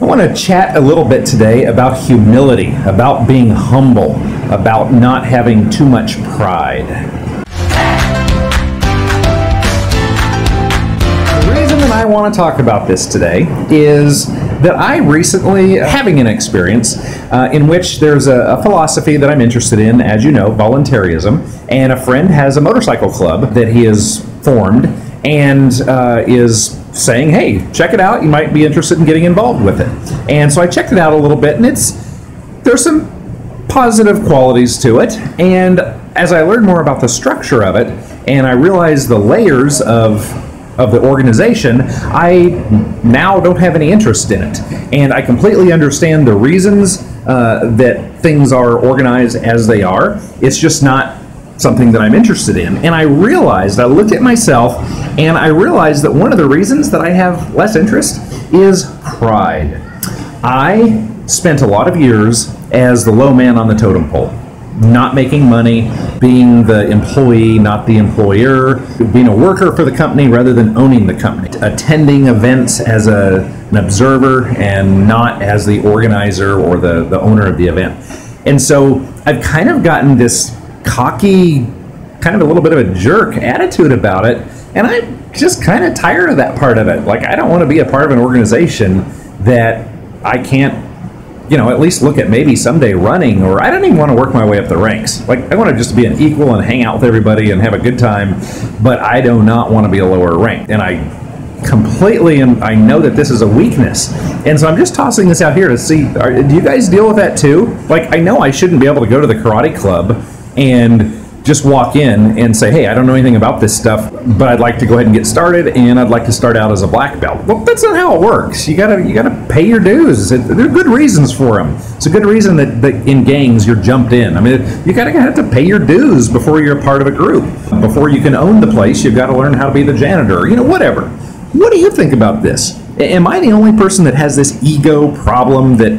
I want to chat a little bit today about humility, about being humble, about not having too much pride. The reason that I want to talk about this today is that I recently having an experience in which there's a philosophy that I'm interested in, as you know, voluntarism, and a friend has a motorcycle club that he has formed and is saying, hey, check it out, you might be interested in getting involved with it. And so I checked it out a little bit, and there's some positive qualities to it, and as I learned more about the structure of it, and I realized the layers of the organization, I now don't have any interest in it. And I completely understand the reasons that things are organized as they are. It's just not something that I'm interested in. And I looked at myself, and I realized that one of the reasons that I have less interest is pride. I spent a lot of years as the low man on the totem pole, not making money, being the employee, not the employer, being a worker for the company rather than owning the company, attending events as an observer and not as the organizer or the owner of the event. And so I've kind of gotten this cocky, kind of a little bit of a jerk attitude about it, and I'm just kind of tired of that part of it. Like, I don't want to be a part of an organization that I can't, you know, at least look at maybe someday running, or I don't even want to work my way up the ranks. Like, I want to just be an equal and hang out with everybody and have a good time, but I do not want to be a lower rank. And I know that this is a weakness. And so I'm just tossing this out here to see, do you guys deal with that too? Like, I know I shouldn't be able to go to the karate club and just walk in and say, hey, I don't know anything about this stuff, but I'd like to go ahead and get started, and I'd like to start out as a black belt. Well, that's not how it works. You gotta pay your dues. There are good reasons for them. It's a good reason that in gangs you're jumped in. I mean, you gotta have to pay your dues before you're a part of a group. Before you can own the place, you've got to learn how to be the janitor, you know, whatever. What do you think about this? Am I the only person that has this ego problem that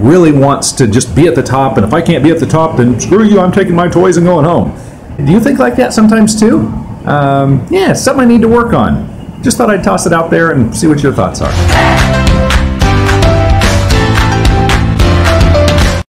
really wants to just be at the top, and if I can't be at the top, then screw you, I'm taking my toys and going home? Do you think like that sometimes too? Yeah, something I need to work on. Just thought I'd toss it out there and see what your thoughts are.